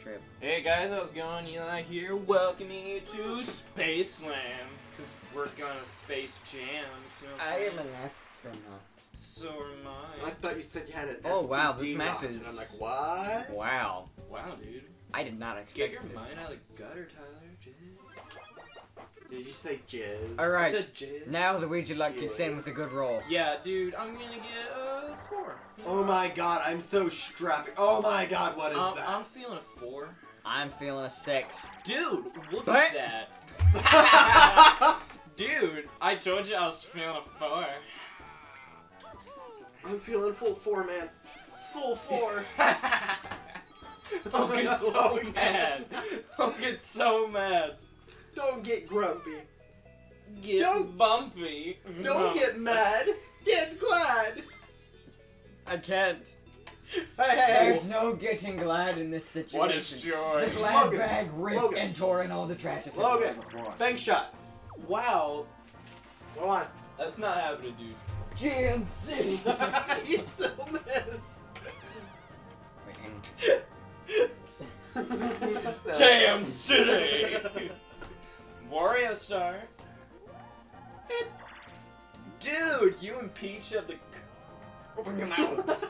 trip. Hey guys, how's it going? Eli here, welcoming you to Spaceland. Because we're gonna Space Jam, you know what I'm saying? I am an astronaut. So am I. I thought you said you had an STD. Oh wow, this map is... And I'm like, what? Wow. Wow, dude. I did not expect this. Get your mind out of the gutter, Tyler. Jizz. Did you say jizz? Alright, jizz. Now Luigi Luck gets in with a good roll. Yeah, dude, I'm gonna get, 4. You know? Oh my god, I'm so strapping. Oh my god, what is that? I'm feeling a 4. I'm feeling a 6. Dude, look at that. Dude, I told you I was feeling a 4. I'm feeling full 4, man. Full 4. Don't get so mad. Don't get so mad. Don't get grumpy. Don't bumpy. Don't get mad. Get glad. I can't. There's no getting glad in this situation. What is joy? The glad bag ripped and tore in all the trash. Logan, bank shot. Wow. Go on. That's not happening, dude. Jam City. You still missed. Jam City! Wario Star! Dude, you and Peach have the... Open your mouth!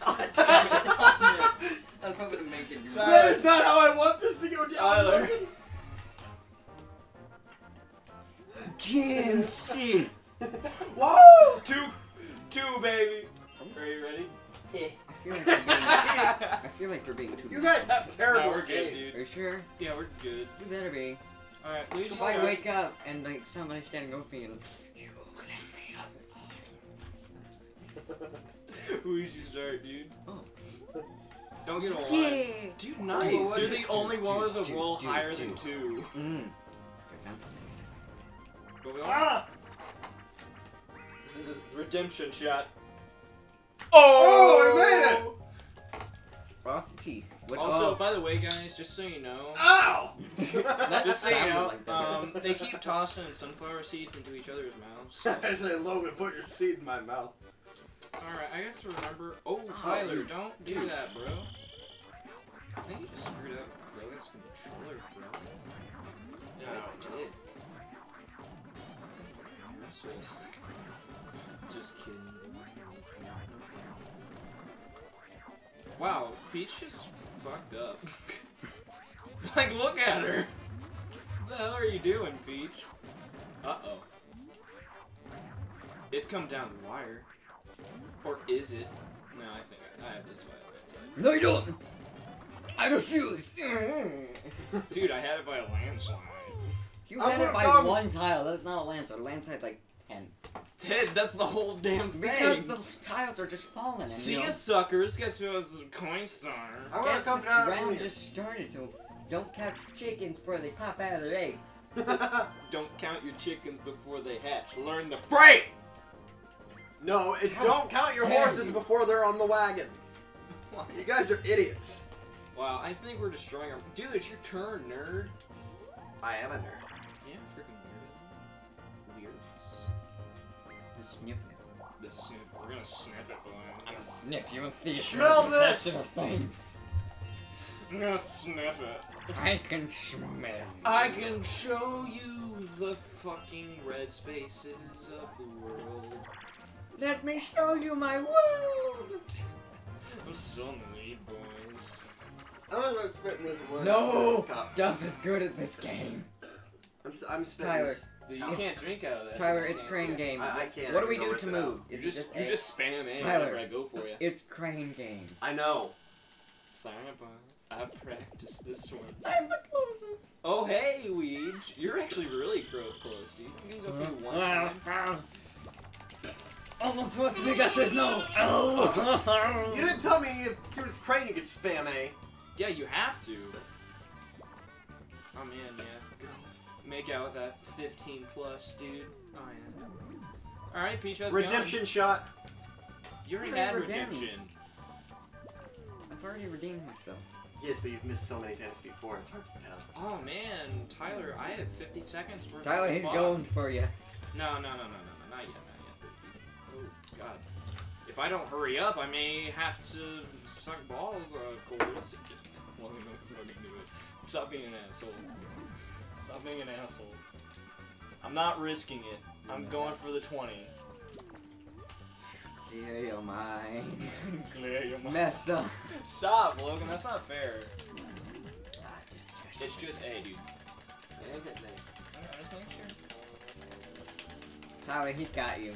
God damn it! I was hoping to make it... That is not how I want this to go down! Jam City! Whoa! Two, baby. Are you ready? Yeah. I feel like you're being too. You guys have terrible game, dude. Are you sure? Yeah, we're good. You better be. All right. Luigi, if I wake up and like somebody standing over me and you will connect me up. Luigi, start, dude. Oh. Don't get a lot. Yeah. Dude, nice. You're the only one with a roll higher than 2. Ah! This is a redemption shot. Oh! Oh, I made it! Off the teeth. Also, by the way, guys, just so you know. Ow! Just so you know, like they keep tossing sunflower seeds into each other's mouths. So. I say, Logan, put your seed in my mouth. Alright, I have to remember. Oh, Tyler, don't do that, bro. I think you just screwed up Logan's controller, bro. Yeah, I did. So, just kidding. Wow, Peach just fucked up. Like, look at her! What the hell are you doing, Peach? Uh-oh. It's come down the wire. Or is it? No, I think I have this by the right side. No, you don't! I refuse! Dude, I had it by a landslide. You had it by one tile. That's not a landslide. A landslide like... 10, that's the whole damn thing. Because those tiles are just falling. See ya, suckers. Guess who has a coin star? I want to come down. The round just started, so don't count your chickens before they pop out of their eggs. Don't count your chickens before they hatch. Learn the phrase. No, it's don't count your horses before they're on the wagon. What? You guys are idiots. Wow, I think we're destroying our... Dude, it's your turn, nerd. I am a nerd. Yeah, freaking. Sniff it. The sniff. We're gonna sniff it, boy. I'm gonna sniff you and see if you're possessed of things. I'm gonna sniff it. I can smell. I can show you the fucking red spaces of the world. Let me show you my world. I'm still in the lead, boys. I'm gonna spit this one. No, Duff is good at this game. I'm spitting. Tyler. You can't drink out of that. Tyler, it's crane game. I can't. What do we do to move? Is it just spam in whenever I go for you. It's crane game. I know. Sorry, boss. I practiced this one. I'm the closest. Oh, hey, Weege. You're actually really close, dude. You can go through one time. Almost what the nigga said no. Oh. You didn't tell me if you were with crane you could spam A. Yeah, you have to. Oh, man, yeah. Make out with that 15 plus, dude. Oh, yeah. Alright, Peach, how's it going? Redemption shot. You already had redemption. I've already redeemed myself. Yes, but you've missed so many times before. It's hard to tell. Oh, man. Tyler, I have 50 seconds worth of Tyler, he's going for you. No, not yet. God. If I don't hurry up, I may have to suck balls, of course. Well, I'm gonna fucking do it. Stop being an asshole. Stop being an asshole. I'm not risking it. I'm going for the 20. Clear your mind. Clear your mind. Mess up. Stop, Logan. That's not fair. It's just A, dude. Tyler, he got you.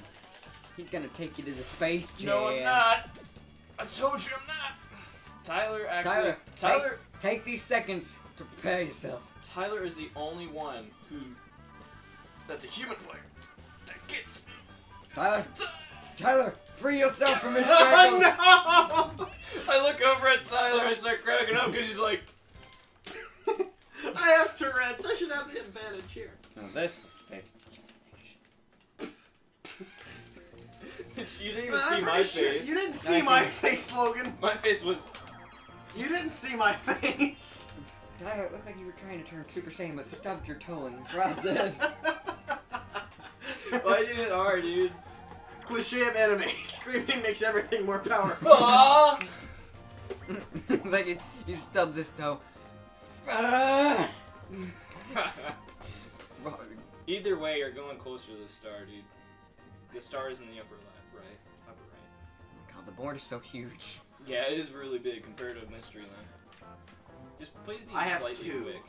He's gonna take you to the Space Jam. No, I'm not. I told you I'm not. Tyler, actually. Tyler. Take these seconds to prepare yourself. Tyler is the only one who. That's a human player. That gets me. Tyler. Tyler, free yourself from his shackles. No! I look over at Tyler. I start cracking up because he's like. I have Tourette's. I should have the advantage here. No, this was Space Jam. You didn't even see my face. You didn't see my face, Logan. My face was. You didn't see my face. Tyler, it looked like you were trying to turn Super Saiyan, but stubbed your toe in the process. Why'd you hit R, dude? Cliché of anime. Screaming makes everything more powerful. Aww! Like, he stubs his toe. Either way, you're going closer to the star, dude. The star is in the upper left, right? Upper right. God, the board is so huge. Yeah, it is really big compared to Mysteryland. Just please be slightly quick.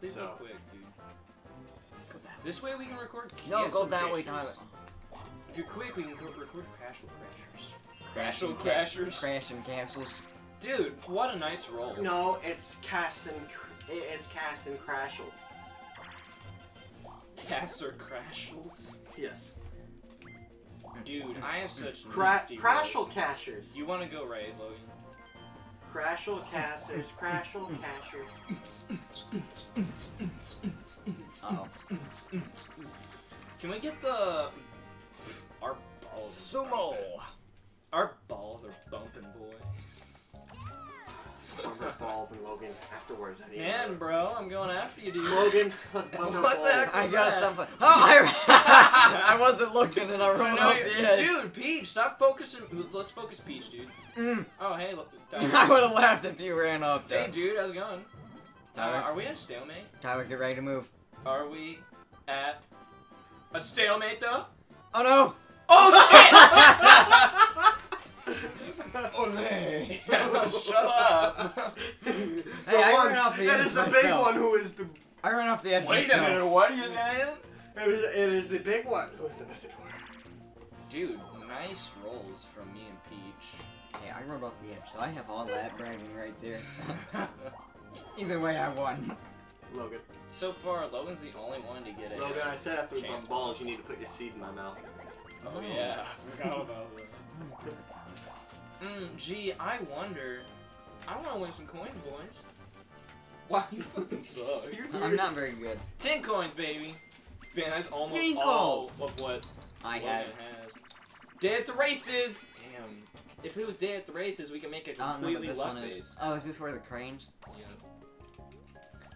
Please be quick, dude. Go that way. This way we can record. No, go that way, Tyler. If you're quick, we can record Crashel Crashers. Crash and cancels. Dude, what a nice roll. No, it's Cass and Crashels. Cass or Crashels? Yes. Dude, I have such Crashel Cashers. You want to go right, Logan? Crashel Cashers, Crashel Cashers. Can we get the our balls? Sumo. Our balls are bumping, boys. Bump our balls and Logan afterwards. Man, bro, I'm going after you, dude. Logan, let's bump our balls. What the heck? I got something. Oh, I wasn't looking, and I ran off the edge. Dude, Peach, stop focusing. Let's focus, Peach, dude. Mm. Oh, hey, look. I would have laughed if you ran off there. Hey, dude, how's it going? Tyler, are we at a stalemate? Tyler, get ready to move. Are we at a stalemate, though? Oh, no. Oh, shit! Olé. Shut up. Hey, I ran off the edge myself. That is the big one who is the... I ran off the edge myself. Wait a minute, what are you saying? It is the big one who is the method word. Dude, nice rolls from me and Peach. Hey, I rolled off the edge, so I have all that bragging rights here. Either way, I won. Logan. So far, Logan's the only one to get it. Logan, I said after we bump balls, you need to put your seed in my mouth. Oh, yeah. I forgot about that. Gee, I wonder. I want to win some coins, boys. Wow, you fucking suck. I'm not very good. 10 coins, baby. Man, that's almost all of what I had. Dead at the races! Damn. If it was Day at the Races, we could make a completely luck base. Oh, is this where the cranes? Yeah.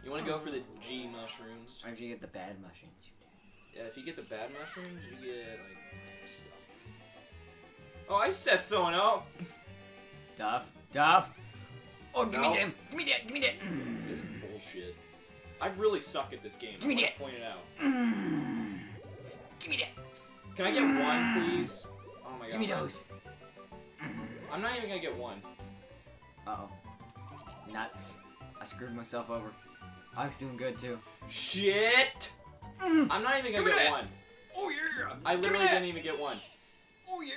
You want to go for the G mushrooms? Or if you get the bad mushrooms, you can. Yeah, if you get the bad mushrooms, you get, like, stuff. Oh, I set someone up! Duff! Oh, give me that! This is bullshit. I really suck at this game. Give me that! Point it out. Give me that! Can I get one, please? Oh my god. Give me those! I'm not even gonna get one. Uh oh. Nuts. I screwed myself over. I was doing good too. Shit! I'm not even gonna get one. Oh yeah! I literally didn't even get one. Oh yeah!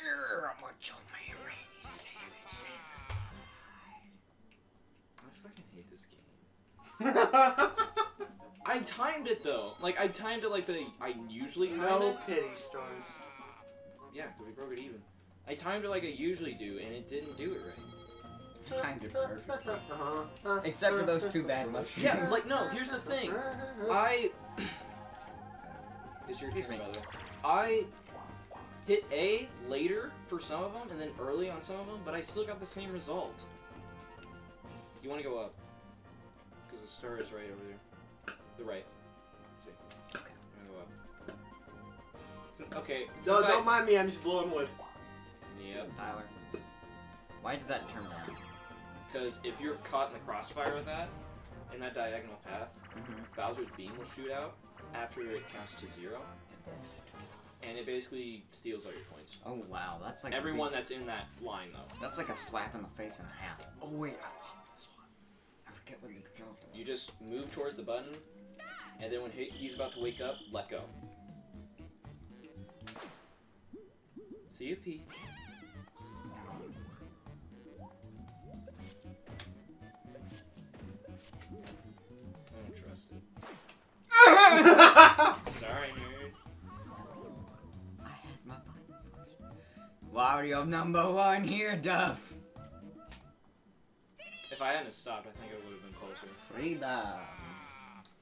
I'm gonna jump my Randy Savage season. I fucking hate this game. I timed it though. Like, I timed it like I usually time it. No pity stars. Yeah, we broke it even. I timed it like I usually do, and it didn't do it right. I timed it perfect. Except for those two bad mushrooms. Yeah, like, no, here's the thing. It's your game, by the way. I hit A later for some of them, and then early on some of them, but I still got the same result. You want to go up. Because the star is right over there. The right. See? I'm going to go up. Okay. No, don't mind me, I'm just blowing wood. Yep. Tyler. Why did that turn down? Because if you're caught in the crossfire with that, in that diagonal path, Bowser's beam will shoot out after it counts to 0. And it basically steals all your points. Oh wow, that's like everyone that's in that line though. That's like a slap in the face and a half. Oh wait, I forget what the controls are. You just move towards the button, and then when he's about to wake up, let go. See you, Pete. Sorry, nerd. I had my butt. Wario number one here, Duff. If I hadn't stopped, I think I would have been closer. Freedom.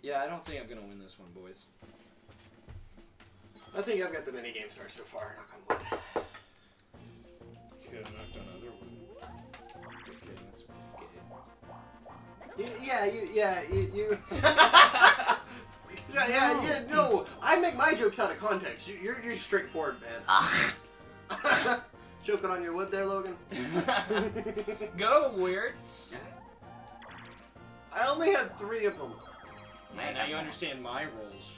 Yeah, I don't think I'm gonna win this one, boys. I think I've got the mini game star so far. Knock on wood. Could have knocked on other one. Just kidding. That's okay. No, I make my jokes out of context. You're straightforward, man. Choking on your wood there, Logan. Go, weirds. I only had 3 of them. Man, now you understand my rules,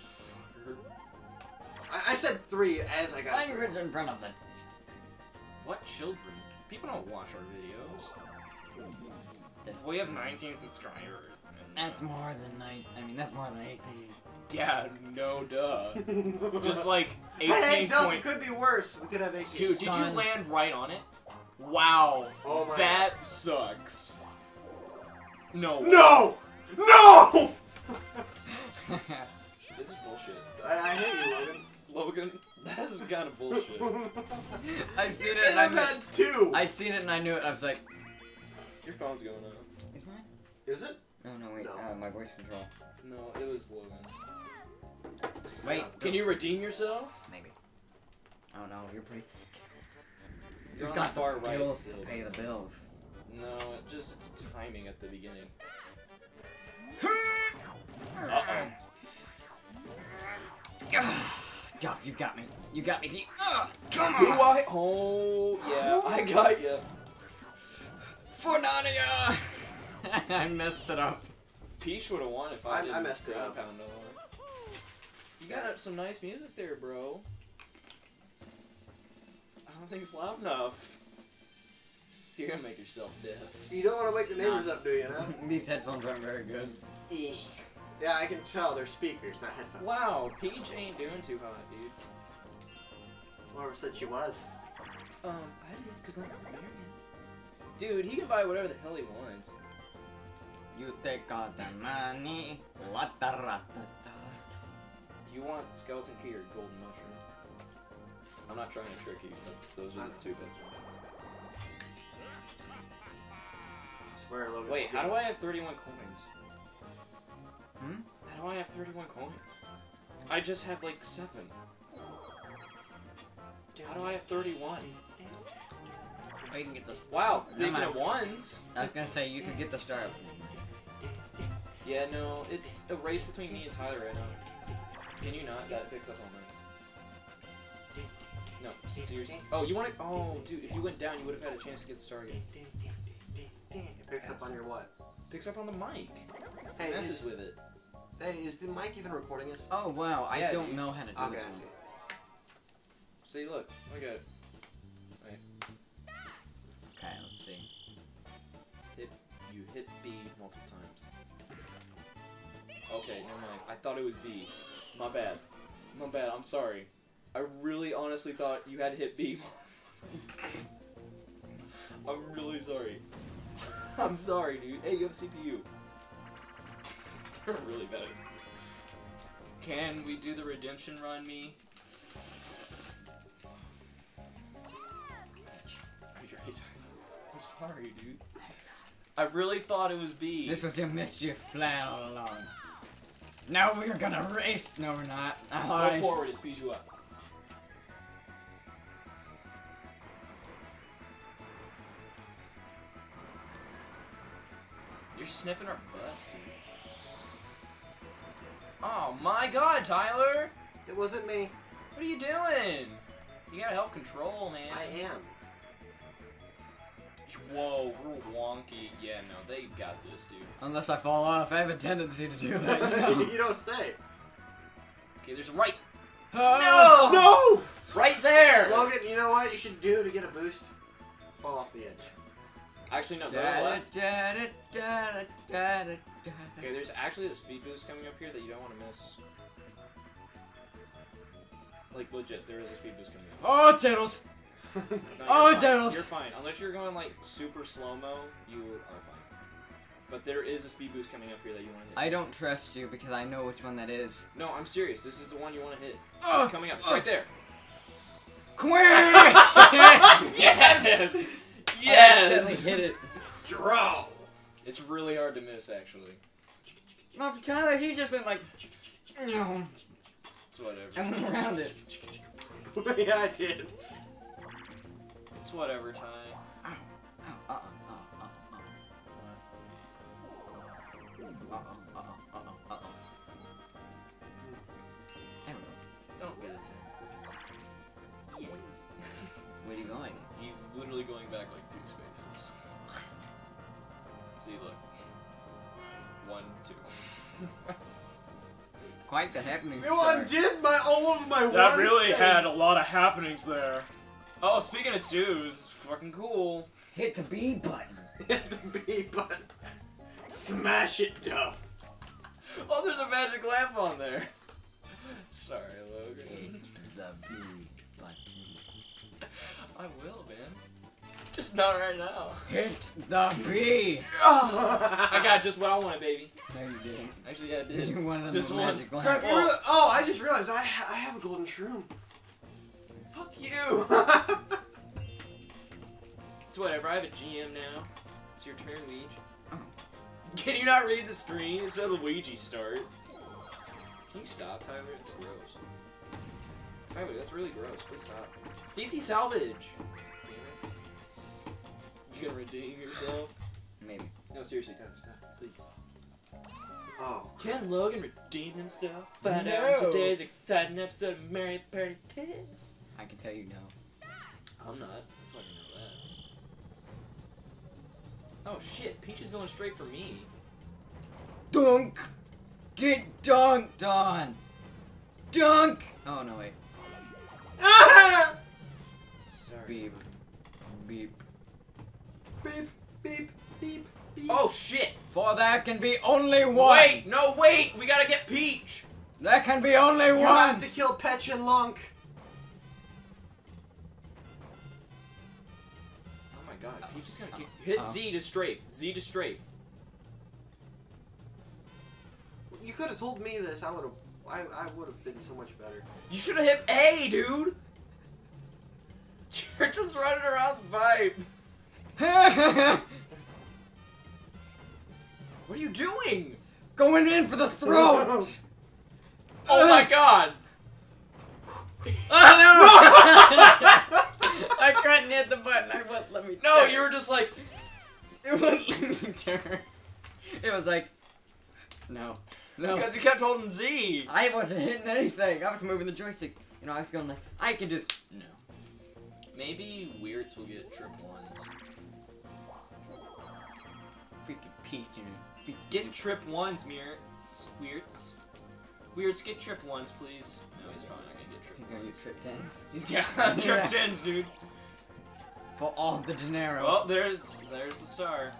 fucker. I said 3 as I got. Language in front of it. What children? People don't watch our videos. We have 19 subscribers. That's more than 9. I mean, that's more than 18. Yeah, no duh. Just like 18 point. It could be worse. We could have 18. Dude, did you land right on it? Wow. Oh my God. Sucks. No. No. No. This is bullshit. I hate you, Logan. Logan, that is kind of bullshit. I seen it. And I've had 2. I seen it and I knew it. I was like, your phone's going up. Is mine? Is it? No, no, wait, no. My voice control. No, it was Logan. Wait, can you redeem yourself? Maybe. I don't know, you're pretty... You've got far right to pay the bills. No, it's timing at the beginning. Uh-oh. Duff, you got me. You got me. Come on! Do I? Oh, yeah, I got you. For Nania! I messed it up. Peach would have won if I didn't. I messed it up. You got some nice music there, bro. I don't think it's loud enough. You're gonna make yourself deaf. You don't want to wake the neighbors up, do you? Huh? These headphones aren't very good. Yeah, I can tell they're speakers, not headphones. Wow, Peach ain't doing too hot, dude. Whoever said she was. I did because I'm American. Dude, he can buy whatever the hell he wants. You take all the money. Do you want Skeleton Key or Golden Mushroom? I'm not trying to trick you, but those are the two best ones. I swear, Logan. Wait, how do I have 31 coins? Hmm? How do I have 31 coins? I just had like 7. Dude, how do I have 31? I can get this. Wow, taking it ones. I was gonna say you can get the star. Yeah, no, it's a race between me and Tyler right now. Can you not? That picks up on me. No, seriously. Oh, you want to? Oh, dude, if you went down, you would have had a chance to get the star again. It picks up on your what? Picks up on the mic. Hey, it messes with it. Hey, is the mic even recording us? Oh wow, I don't know how to do this one. See, look, look at it. Okay, let's see. You hit B multiple times. Okay, never mind. I thought it was B. My bad. My bad, I'm sorry. I really honestly thought you had to hit B. I'm really sorry. I'm sorry, dude. Hey, you have a CPU. You're really bad. Can we do the redemption run, me? Sorry, dude. I really thought it was B. This was your mischief plan all along. Now we're gonna race. No, we're not. Go forward, it speeds you up. You're sniffing our butts, dude. Oh my God, Tyler! It wasn't me. What are you doing? You gotta help control, man. I am. Whoa, real wonky. Yeah, no, they got this, dude. Unless I fall off, I have a tendency to do that. You know? You don't say. Okay, there's a right. No! No! Right there! Logan, you know what you should do to get a boost? Fall off the edge. Actually, no, go left. Okay, there's actually a speed boost coming up here that you don't want to miss. Like, legit, there is a speed boost coming up. Oh, Tittles! No, oh, Tittles! You're fine. Unless you're going, like, super slow-mo, you are fine. But there is a speed boost coming up here that you want to hit. I don't trust you because I know which one that is. No, I'm serious. This is the one you want to hit. It's coming up. It's right there. Yes! Yes! I hit it. Draw! It's really hard to miss, actually. No, Tyler, he just went like... It's whatever. I went around it. Yeah, I did. It's whatever, Ty. Ow. Ow. Don't get it, Tim. Where are you going? He's literally going back like 2 spaces. See, look. 1, 2. Quite the happening. You undid my all of my ones. That really had a lot of happenings there. Oh, speaking of 2s, fucking cool. Hit the B button. Hit the B button. Smash it, Duff. Oh, there's a magic lamp on there. Sorry, Logan. Hit the B button. I will, man. Just not right now. Hit the B. Oh, I got just what I wanted, baby. No, you didn't. Actually, yeah, I did. You wanted this magic lamp. Oh. Oh, I just realized I have a golden shroom. Fuck you. It's whatever. I have a GM now. It's your turn, Luigi. Oh. Can you not read the screen? It said Luigi start. Can you stop, Tyler? It's gross. Tyler, that's really gross. Please stop. Deepsea salvage! Damn it. You gonna redeem yourself? Maybe. No, seriously, Tyler, stop. Please. Oh. Can Logan redeem himself? Find out in today's exciting episode of Mario Party 2. I can tell you no. Stop. I'm not. I fucking know that. Oh shit, Peach is going straight for me. Dunk! Get dunked on! Dunk! Oh no, wait. Ah! Sorry. Beep. Beep. Beep, beep, beep, beep. Oh shit! For that can be only one! Wait, no, wait! We gotta get Peach! There can be only one! You have to kill Petch and Lunk! God, he's just gonna hit Z to strafe. Z to strafe. You could have told me this. I would have. I would have been so much better. You should have hit A, dude. You're just running around the vibe. What are you doing? Going in for the throat. Oh my God. Oh no. I couldn't hit the button. I wouldn't let me turn. No, you were just like... It wouldn't let me turn. It was like... No. No. Because you kept holding Z. I wasn't hitting anything. I was moving the joystick. You know, I was going like, I can do this. No. Maybe Weirds will get trip 1s. Freaking Peach, you know. Get trip 1s, Weirds. Weirds, get trip 1s, please. No, he's probably not. He's gonna do trip 10s. He's got trip 10s, dude. For all the dinero. Oh, there's the star.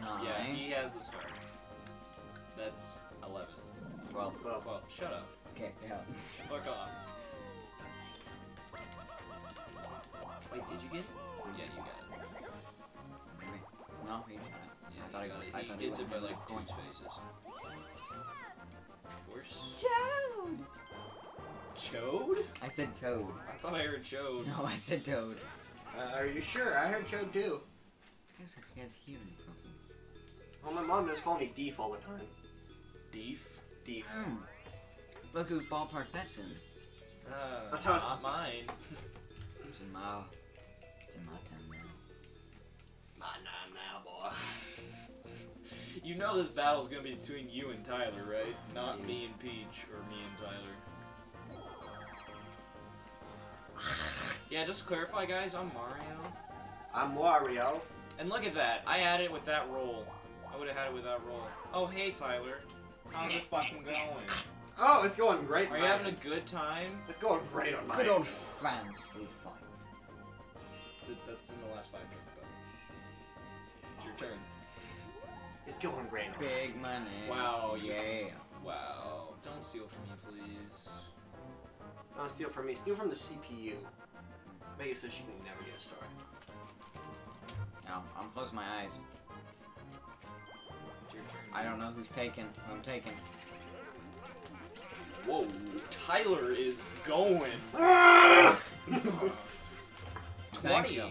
9. Yeah, he has the star. That's 11. 12. 12. 12. Shut up. Okay, yeah. Fuck off. Wait, did you get it? Yeah, you got it. Wait, no, he got it. Yeah, I thought I got it. He gets it by like 2 spaces. Force. Joan! Chode? I said Toad. I thought I heard Chode. No, I said Toad. Are you sure? I heard Chode too. You guys have human problems. Well, my mom just called me Deef all the time. Deef? Deef. Mm. Look who ballpark that's in. That's how it's not mine. It's in my... It's in my time now. My time now, boy. You know this battle's gonna be between you and Tyler, right? Not me and Peach, or me and Tyler. Yeah, just to clarify, guys, I'm Mario. I'm Mario. And look at that. I had it with that roll. I would have had it with that roll. Oh, hey, Tyler. How's it fucking going? Oh, it's going great, Are you having a good time? It's going great on my good old fancy fight. That's in the last 5 minutes, but... It's your turn. It's going great on big money. Wow, yeah. Wow. Don't steal from me, please. Don't steal from me. Steal from the CPU. Make it so she can never get a star. No, I'm closing my eyes. I don't know who's taking. I'm taking. Whoa, Tyler is going. 20.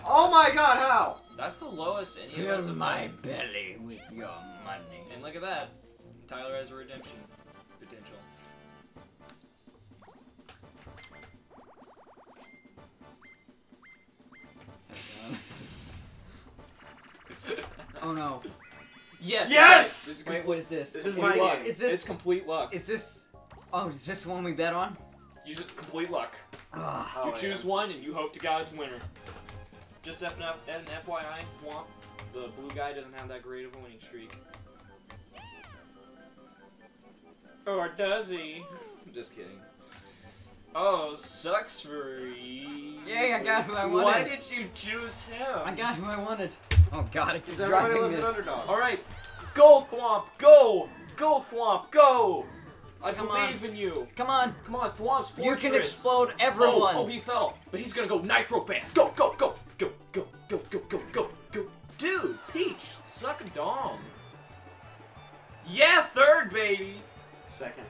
Oh my god, how? That's the lowest any of us have my belly with your money. And look at that. Tyler has a redemption potential. Oh no. Yes! Yes! Wait, what is this? This is my luck. It's complete luck. Is this... Oh, is this the one we bet on? Use it complete luck. You choose one and you hope to God it's winner. Just FYI, womp. The blue guy doesn't have that great of a winning streak. Or does he? I'm just kidding. Oh, sucks for you. Yeah, I got who I wanted. Why did you choose him? I got who I wanted. Oh god, it keeps dropping this. An underdog. All right, go Thwomp, go, go Thwomp, go. I believe in you. Come on, come on, Thwomp's fortress. You can explode everyone. Oh, he fell, but he's gonna go nitro fast. Go, go, go, go, go, go, go, go, go, go. Dude, Peach, suck a dong. Yeah, third baby. Second.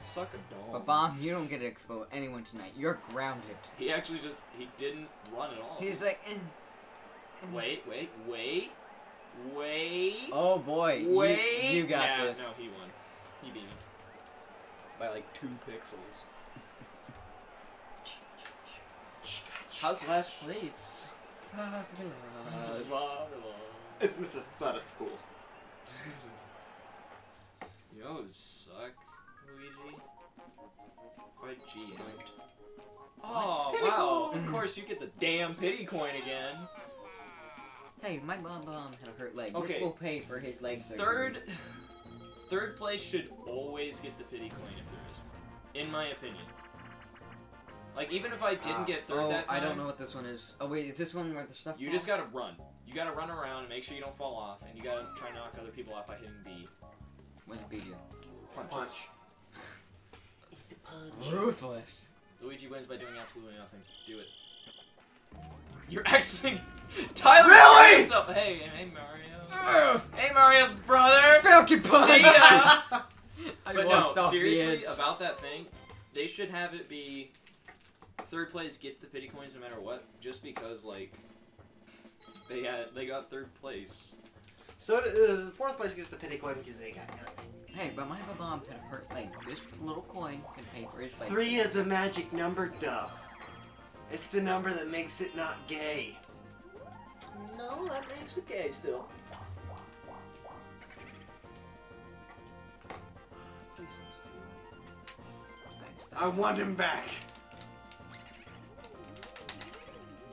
Suck a dong. But Bomb, you don't get to explode anyone tonight. You're grounded. He actually just—he didn't run at all. He's like. Eh. Wait, wait, wait, wait. Oh boy. Wait. You got this. No, he won. He beat me. By like 2 pixels. How's last place? Isn't this cool? Yo, suck, Luigi. Fight G. Oh, wow. Of course, you get the damn pity coin again. Hey, my mom had a hurt leg. Okay. This will pay for his leg surgery. Third place should always get the pity coin if there is one. In my opinion. Like, even if I didn't get third that time... I don't know what this one is. Oh, wait, is this one where the stuff falls? You just gotta run. You gotta run around and make sure you don't fall off, and you gotta try to knock other people off by hitting B. What's B do? Punch. It's the punch. Ruthless. Luigi wins by doing absolutely nothing. Do it. You're actually... Tyler, really? Hey, hey Mario. Hey Mario's brother. Falcon punch. See ya. But no, seriously, about that thing, they should have it be third place gets the pity coins no matter what, just because like they got third place. So fourth place gets the pity coin because they got nothing. Hey, but my bomb had a hurt leg. This little coin can pay for his leg. 3 is the magic number, Duff. It's the number that makes it not gay. No, that makes it gay still. I want him back.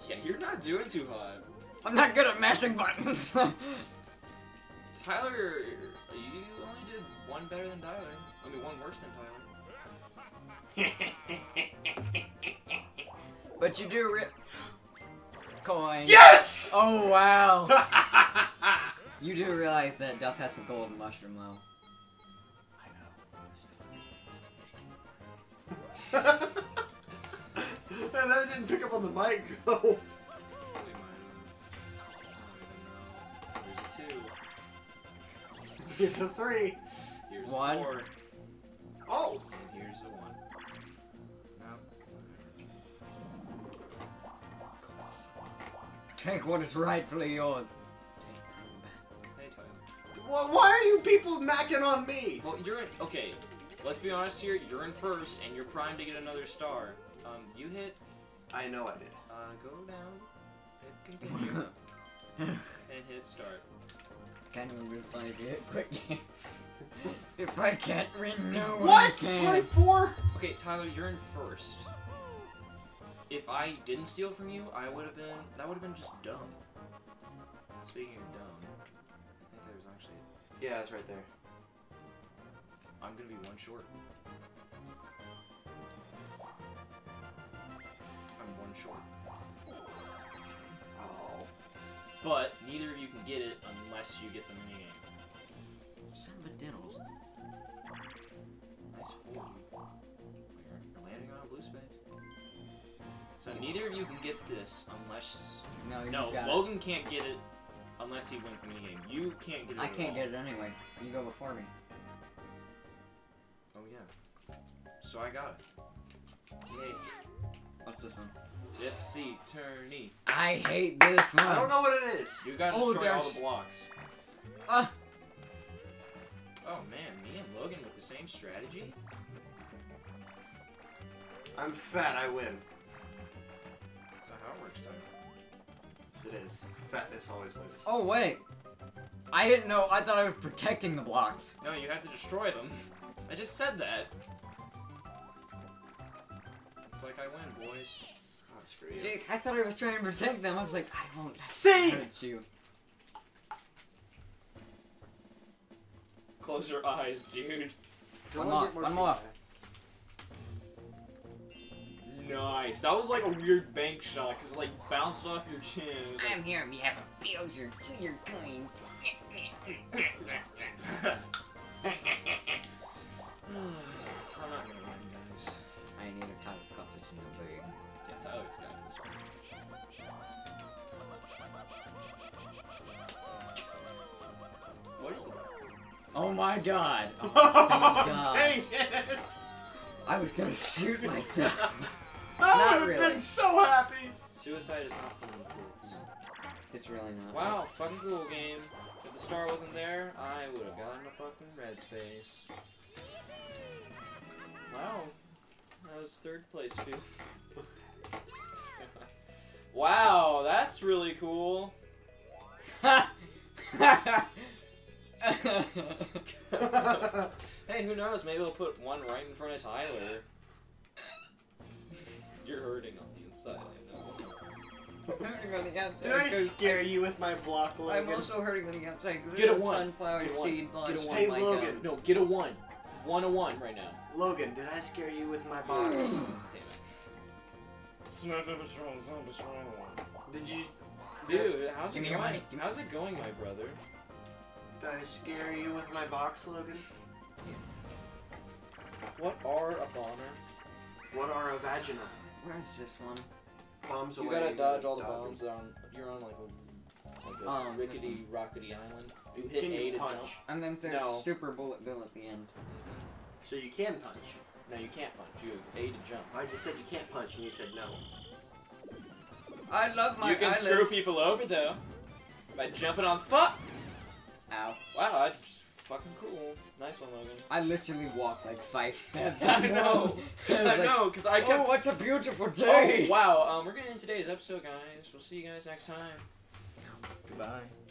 Yeah, you're not doing too hot. I'm not good at mashing buttons. Tyler, you only did one better than Tyler. I mean, one worse than Tyler. But you do rip. Coin. Yes! Oh wow. You do realize that Duff has the golden mushroom though. I know. Man, that didn't pick up on the mic though. Here's a 2. Here's a 3. Here's 1. 4. Oh! And here's a 1. Take what is rightfully yours. Take them back. Hey, Tyler. Well, why are you people macking on me? Well, you're in... Okay, let's be honest here. You're in first, and you're primed to get another star. You hit... I know I did. Go down, hit continue, and hit start. Kind of a real funny bit, quick. If I can't win, no one can. What? 24? Okay, Tyler, you're in first. if I didn't steal from you, I would have been, that would have been just dumb. Speaking of dumb, I think there's actually... Yeah, it's right there. I'm gonna be one short. I'm one short. Oh. But neither of you can get it unless you get the minigame. Son of a diddles. Nice 40. You're landing on a blue space. So neither of you can get this unless... No, Logan can't get it unless he wins the minigame. You can't get it. I can't get it anyway. You go before me. Oh yeah. So I got it. Yay. What's this one? Tipsy Turny. I hate this one. I don't know what it is. You gotta destroy all the blocks. Oh man, me and Logan with the same strategy? I'm fat, I win. That's not how it works, Tyler. Yes, it is. Fatness always wins. Oh, wait. I didn't know. I thought I was protecting the blocks. No, you have to destroy them. I just said that. It's like I win, boys. Oh, screw you. Jake, I thought I was trying to protect them. I was like, I won't hurt you. Close your eyes, dude. One more. Nice. That was like a weird bank shot, because it like bounced off your chin. Like, I'm here on behalf of Bowser. You're going. I'm not gonna mind, guys. I need a Tyler's got this one, but yeah, Tyler's got this one. What is it? Oh my god! Oh my god! Dang it! I was gonna shoot myself. I would have been so happy! Suicide is not for little kids. It's really not. Wow, fucking cool game. If the star wasn't there, I would have gotten a fucking red space. Wow. That was third place, too. Wow, that's really cool. Hey, who knows? Maybe we'll put one right in front of Tyler. You're hurting on the inside, I know. I'm hurting on the outside. Did I scare you with my block, Logan? I'm also hurting on the outside. Get a one. Sunflower seed launch. Hey, Logan. No, get a one. 1-1 right now. Logan, did I scare you with my box? Damn it. Did you... Dude, how's it going? How's it going, my brother? Did I scare you with my box, Logan? Yes. What are a bomber? What are a vagina? Where is this one? Bombs away. You gotta dodge all the bombs. You're on like a rickety, rockety island. You hit A to punch. And then there's Super Bullet Bill at the end. So you can punch. No, you can't punch. You have A to jump. I just said you can't punch, and you said no. I love my island. You can screw people over, though. By jumping on... Fuck! Ow. Wow, I... Fucking cool. Nice one, Logan. I literally walked like 5 steps. I know. I know, because I kept... Oh, what a beautiful day! Oh, wow. We're gonna end today's episode, guys. We'll see you guys next time. Goodbye.